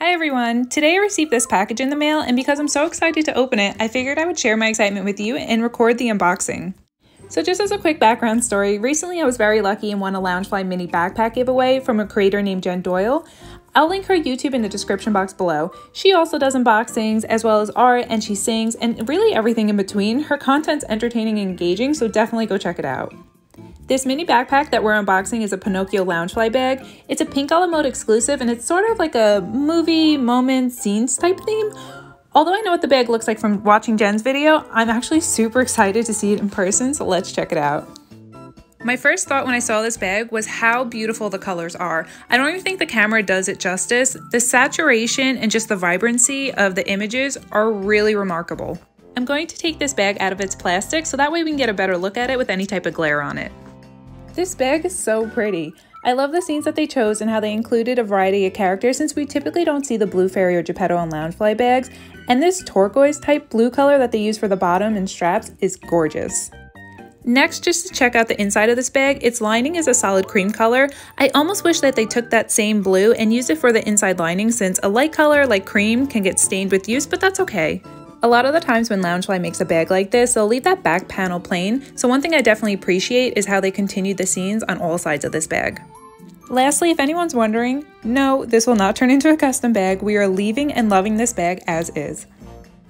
Hi everyone! Today I received this package in the mail, and because I'm so excited to open it, I figured I would share my excitement with you and record the unboxing. So just as a quick background story, recently I was very lucky and won a Loungefly mini backpack giveaway from a creator named Jen Doyle. I'll link her YouTube in the description box below. She also does unboxings as well as art, and she sings, and really everything in between. Her content's entertaining and engaging, so definitely go check it out. This mini backpack that we're unboxing is a Pinocchio Loungefly bag. It's a Pink A la Mode exclusive, and it's sort of like a movie, moment, scenes type theme. Although I know what the bag looks like from watching Jen's video, I'm actually super excited to see it in person, so let's check it out. My first thought when I saw this bag was how beautiful the colors are. I don't even think the camera does it justice. The saturation and just the vibrancy of the images are really remarkable. I'm going to take this bag out of its plastic so that way we can get a better look at it with any type of glare on it. This bag is so pretty. I love the scenes that they chose and how they included a variety of characters, since we typically don't see the Blue Fairy or Geppetto on Loungefly bags, and this turquoise type blue color that they use for the bottom and straps is gorgeous. Next, just to check out the inside of this bag, its lining is a solid cream color. I almost wish that they took that same blue and used it for the inside lining, since a light color like cream can get stained with use, but that's okay. A lot of the times when Loungefly makes a bag like this, they'll leave that back panel plain, so one thing I definitely appreciate is how they continued the scenes on all sides of this bag. Lastly, if anyone's wondering, no, this will not turn into a custom bag. We are leaving and loving this bag as is.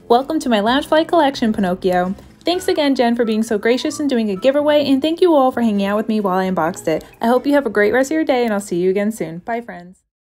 Welcome to my Loungefly collection, Pinocchio. Thanks again, Jen, for being so gracious and doing a giveaway, and thank you all for hanging out with me while I unboxed it. I hope you have a great rest of your day, and I'll see you again soon. Bye, friends.